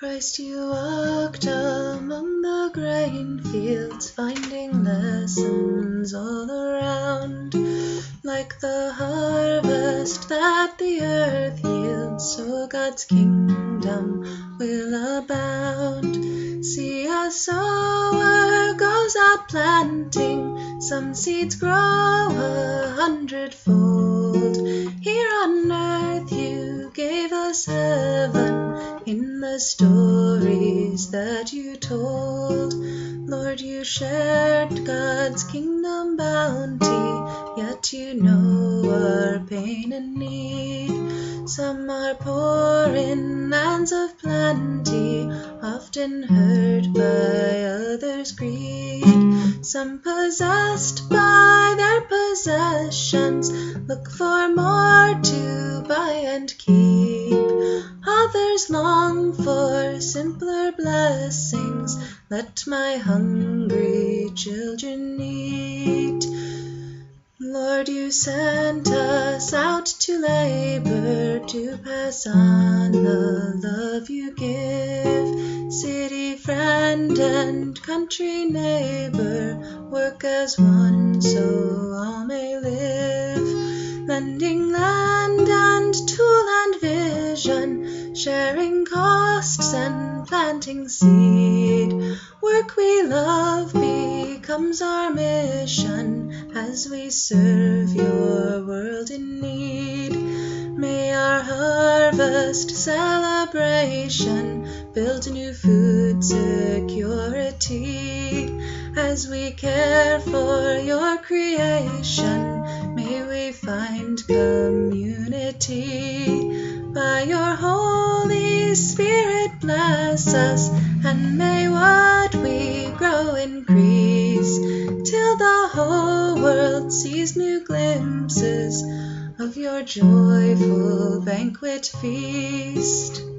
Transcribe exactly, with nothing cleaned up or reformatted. Christ, you walked among the grain fields, finding lessons all around. Like the harvest that the earth yields, so God's kingdom will abound. See, a sower goes out planting, some seeds grow a hundredfold. Here on earth you gave us heaven in the stories that you told. Lord, you shared God's kingdom bounty, yet you know our pain and need. Some are poor in lands of plenty, often hurt by others' greed. Some possessed by their possessions, look for more to buy and keep. Others long for simpler blessings, let my hungry children eat. Lord, you sent us out to labor, to pass on the love you give. City friend and country neighbor, work as one so all may live. Lending land and tool and vision, sharing costs and planting seed. Work we love becomes our mission, as we serve your world in need. May our harvest celebration build new food security. As we care for your creation, may we find community. By your Holy Spirit bless us, and may what we grow increase, till the whole world sees new glimpses of your joyful banquet feast.